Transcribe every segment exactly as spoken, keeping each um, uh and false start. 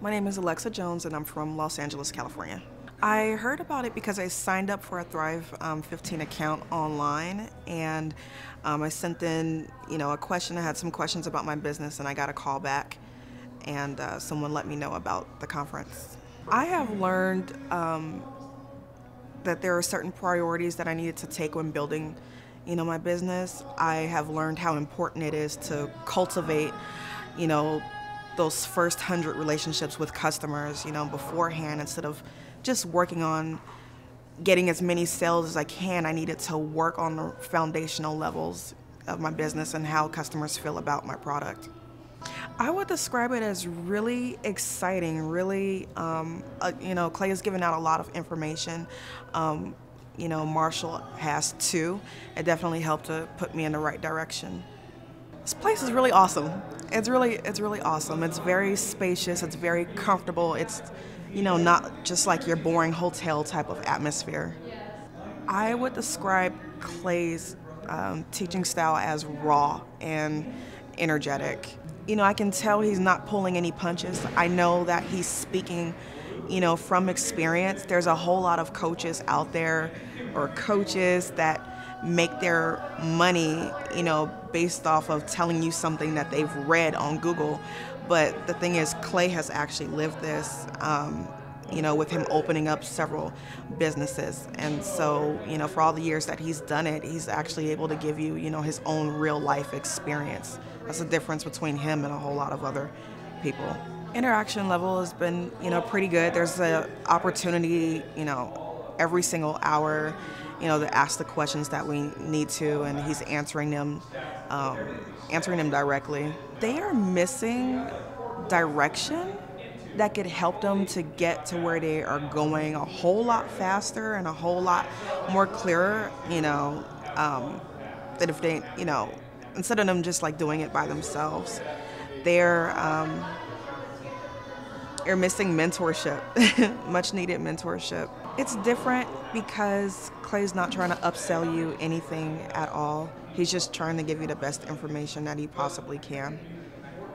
My name is Alexa Jones and I'm from Los Angeles, California. I heard about it because I signed up for a Thrive um, fifteen account online, and um, I sent in, you know, a question. I had some questions about my business, and I got a call back, and uh, someone let me know about the conference. I have learned um, that there are certain priorities that I needed to take when building, you know, my business. I have learned how important it is to cultivate, you know, those first hundred relationships with customers, you know, beforehand, instead of just working on getting as many sales as I can. I needed to work on the foundational levels of my business and how customers feel about my product. I would describe it as really exciting, really, um, uh, you know, Clay has given out a lot of information. Um, you know, Marshall has too. It definitely helped to put me in the right direction. This place is really awesome. It's really, it's really awesome. It's very spacious, it's very comfortable. It's, you know, not just like your boring hotel type of atmosphere. I would describe Clay's um, teaching style as raw and energetic. You know, I can tell he's not pulling any punches. I know that he's speaking, you know, from experience. There's a whole lot of coaches out there, or coaches that make their money, you know, based off of telling you something that they've read on Google. But the thing is, Clay has actually lived this, um, you know, with him opening up several businesses. And so, you know, for all the years that he's done it, he's actually able to give you, you know, his own real life experience. That's the difference between him and a whole lot of other people. Interaction level has been, you know, pretty good. There's an opportunity, you know, every single hour, you know, to ask the questions that we need to, and he's answering them, um, answering them directly. They are missing direction that could help them to get to where they are going a whole lot faster and a whole lot more clearer, you know, um, that if they, you know, instead of them just like doing it by themselves. They're, um, they're missing mentorship, much needed mentorship. It's different because Clay's not trying to upsell you anything at all. He's just trying to give you the best information that he possibly can.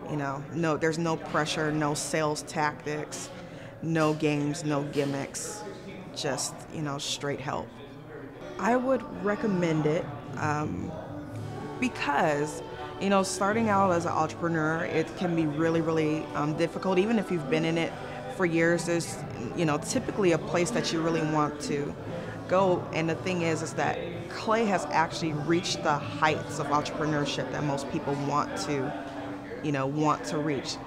You know, no, there's no pressure, no sales tactics, no games, no gimmicks, just, you know, straight help. I would recommend it um, because, you know, starting out as an entrepreneur, it can be really, really um, difficult. Even if you've been in it for years, there's, you know, typically a place that you really want to go. And the thing is, is that Clay has actually reached the heights of entrepreneurship that most people want to, you know, want to reach.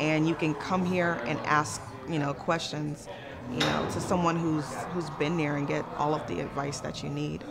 And you can come here and ask, you know, questions, you know, to someone who's, who's been there and get all of the advice that you need.